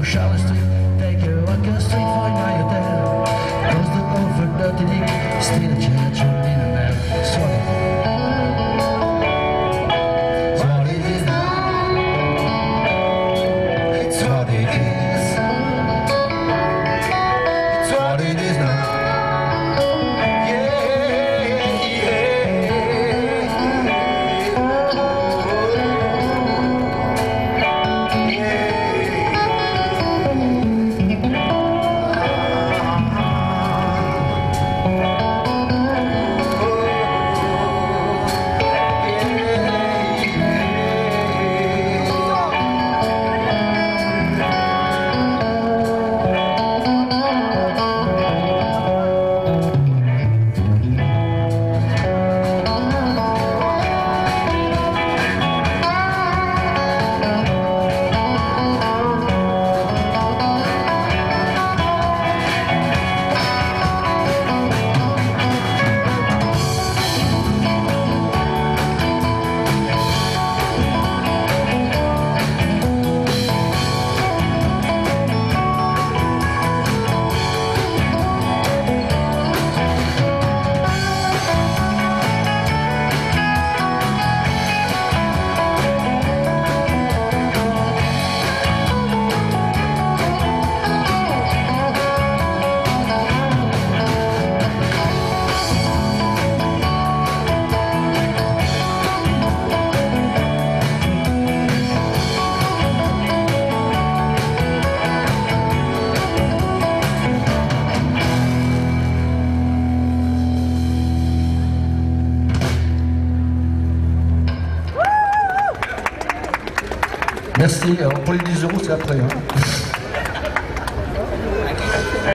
to Charleston, take a walk on the street for my hotel. Close the door for dirty dick, steal a church or in a man. Sorry. Sorry it is now. It's what it is. It's what it is now. Merci, on peut les 10 euros, c'est après. Hein.